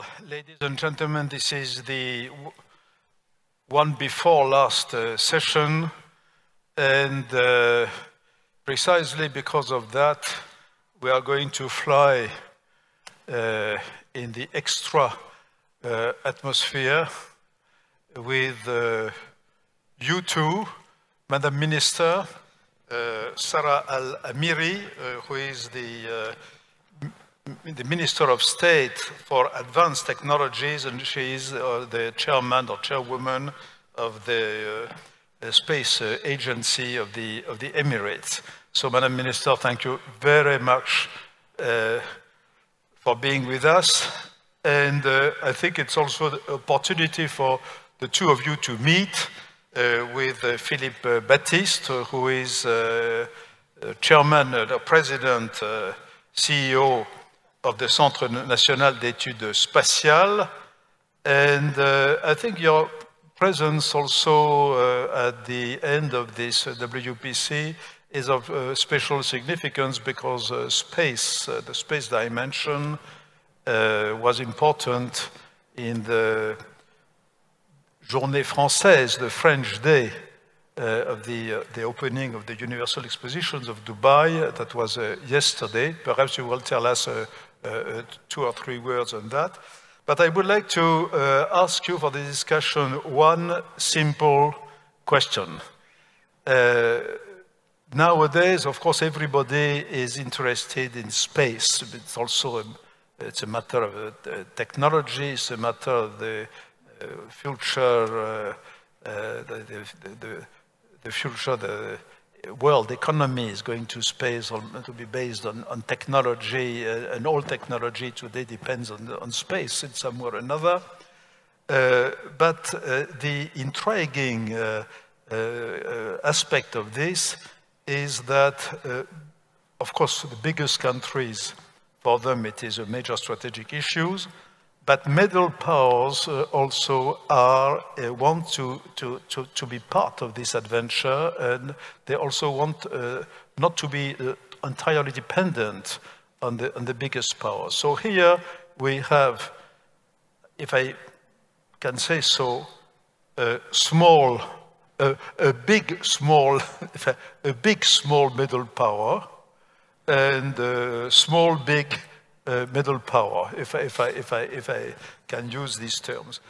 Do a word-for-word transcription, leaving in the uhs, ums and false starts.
Well, ladies and gentlemen, this is the one before last uh, session, and uh, precisely because of that, we are going to fly uh, in the extra uh, atmosphere with uh, you two, Madam Minister, uh, Sarah Al-Amiri, uh, who is the uh, the Minister of State for Advanced Technologies, and she is uh, the chairman or chairwoman of the uh, Space uh, Agency of the, of the Emirates. So, Madam Minister, thank you very much uh, for being with us. And uh, I think it's also an opportunity for the two of you to meet uh, with uh, Philippe Baptiste, who is uh, chairman, uh, the president, uh, C E O, of the Centre National d'Etudes Spatiales, and uh, I think your presence also uh, at the end of this uh, W P C is of uh, special significance, because uh, space, uh, the space dimension uh, was important in the Journée Française, the French Day uh, of the, uh, the opening of the Universal Expositions of Dubai. That was uh, yesterday. Perhaps you will tell us uh, Uh, two or three words on that. But I would like to uh, ask you for the discussion one simple question. Uh, nowadays, of course, everybody is interested in space. It's also a, it's a matter of uh, technology, it's a matter of the uh, future, uh, uh, the, the, the, the future, the world economy is going to space, or to be based on, on technology, uh, and all technology today depends on, on space in some way or another. Uh, but uh, the intriguing uh, uh, aspect of this is that, uh, of course, the biggest countries, for them it is a major strategic issue, but middle powers uh, also are, uh, want to, to, to, to be part of this adventure, and they also want uh, not to be uh, entirely dependent on the, on the biggest powers. So here we have, if I can say so, a small, a, a big small, a big small middle power, and a small big Uh, middle power, if I, if I, if I, if I can use these terms.